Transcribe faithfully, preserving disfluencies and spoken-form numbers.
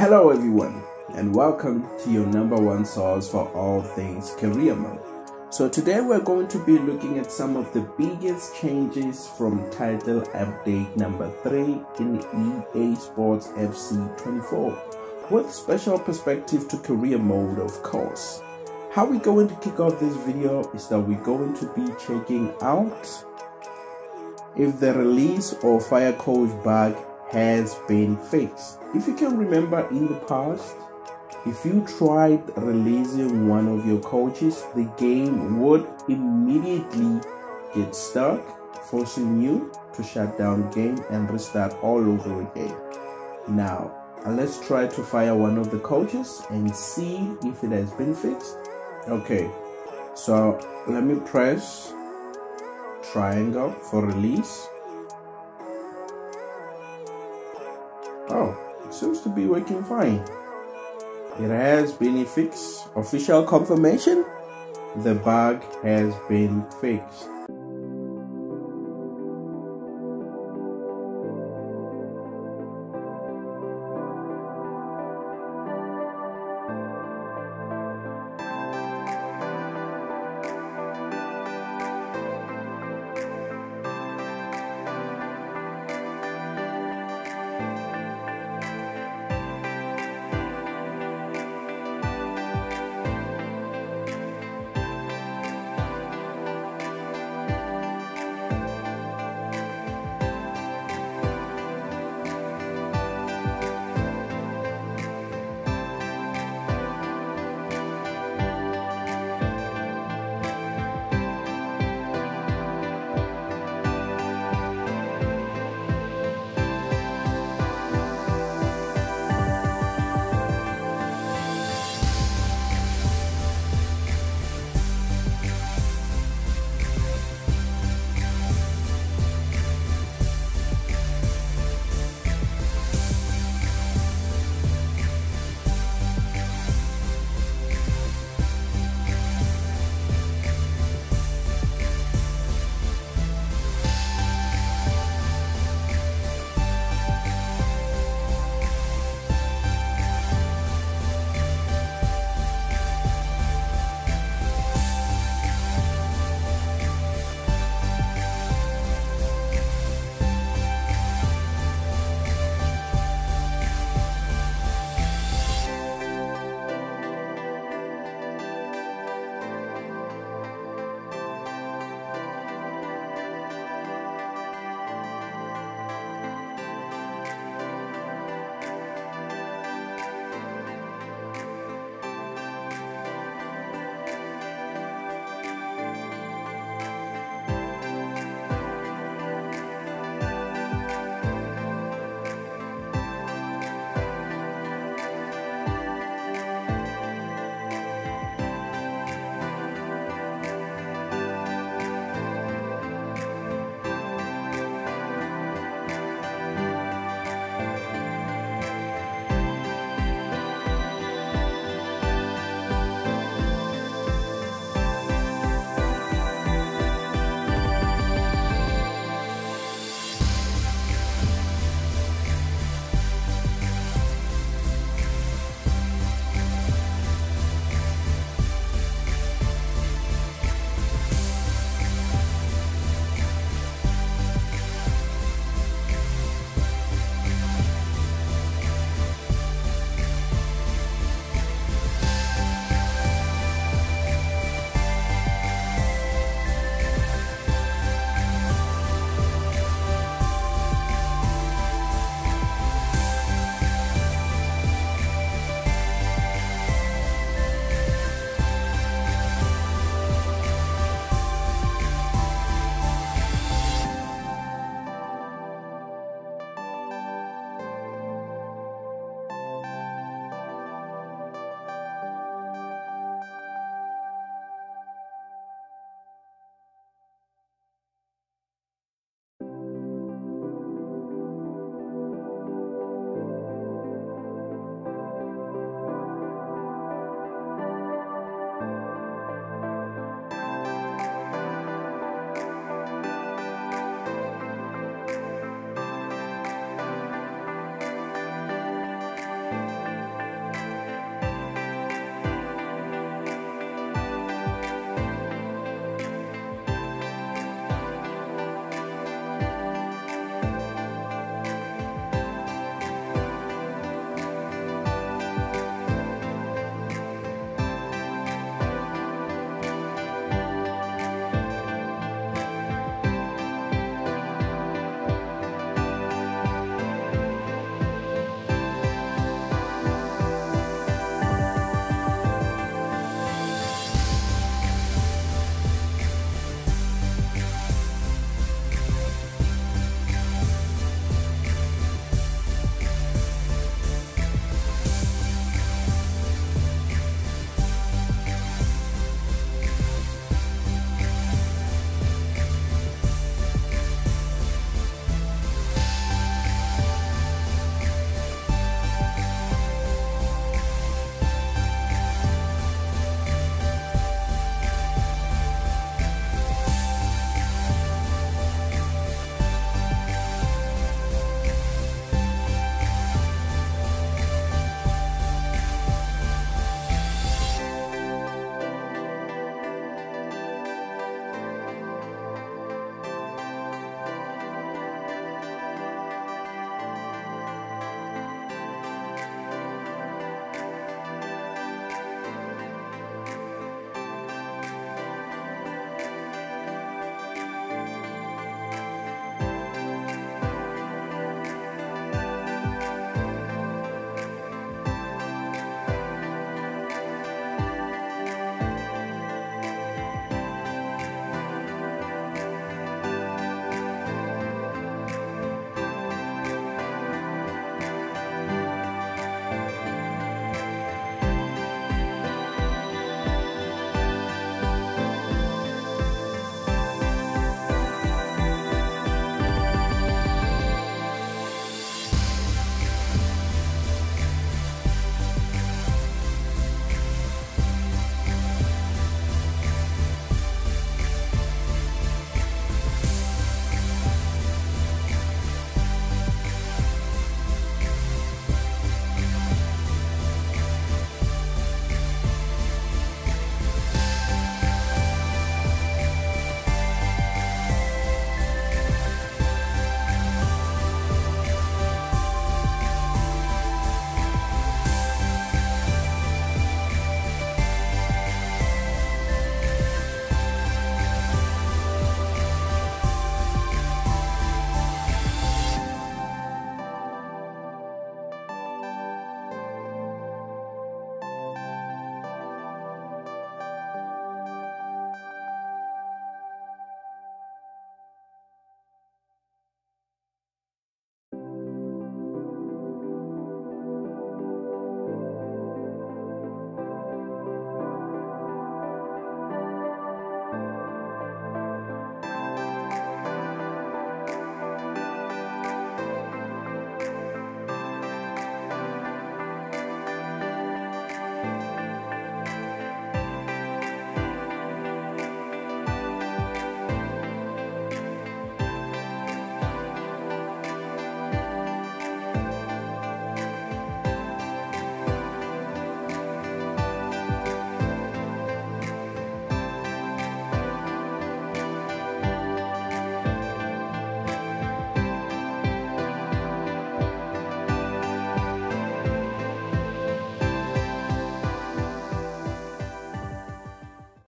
Hello everyone, and welcome to your number one source for all things Career Mode. So today we're going to be looking at some of the biggest changes from title update number three in E A Sports F C twenty-four, with special perspective to Career Mode, of course. How we're going to kick off this video is that we're going to be checking out if the release or fire coach bug has been fixed. If you can remember in the past, if you tried releasing one of your coaches, the game would immediately get stuck, forcing you to shut down the game and restart all over again. Now, let's try to fire one of the coaches and see if it has been fixed. Okay, so let me press triangle for release. Oh, it seems to be working fine. It has been fixed. Official confirmation, the bug has been fixed.